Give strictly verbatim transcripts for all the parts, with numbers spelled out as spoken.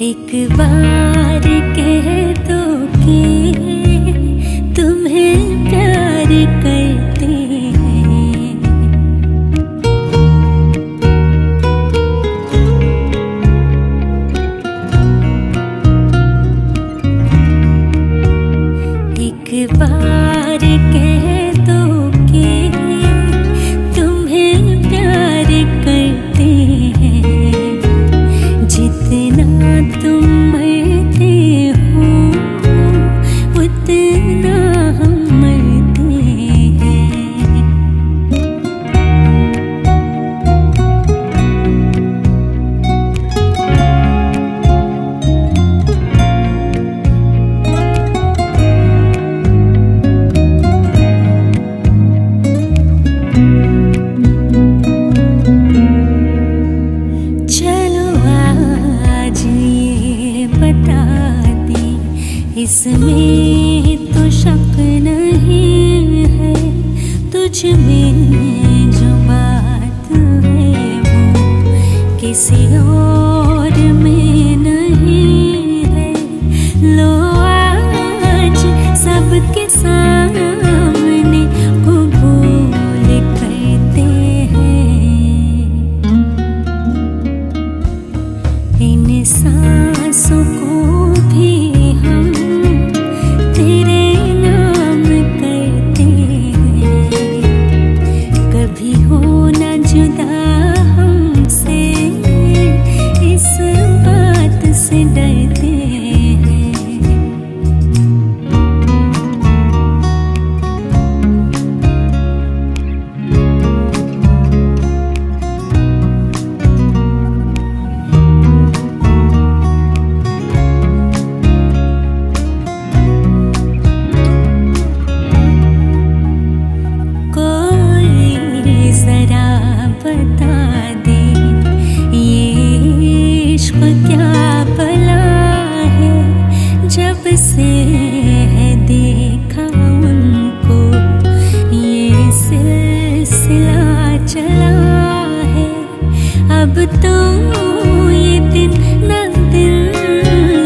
एक बार कह दो कि तुम्हें प्यार करते हैं। एक बार कह दो कि तुम्हें प्यार करते हैं। जितना तुम मरते हो उतना हम मरते हैं। चलो आज ये बता दे, इसमें तो शक नहीं है, तुझ में जो बात है वो किसी और में नहीं है। लो आज सबके सामने कबूल करते हैं। इन सांसों को भी से है देखा उनको ये सिलसिला चला है। अब तो ये दिन ना दिन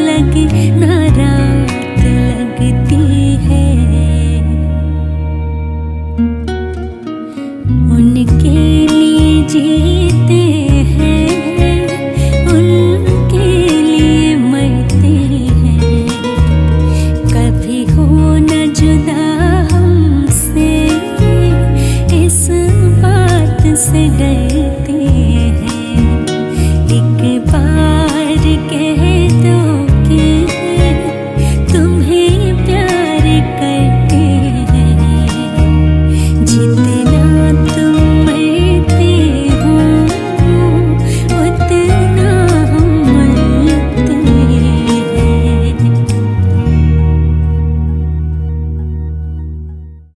लगे ना रात लगती है। उनके लिए जीते हैं, उनके लिए मरते हैं। Say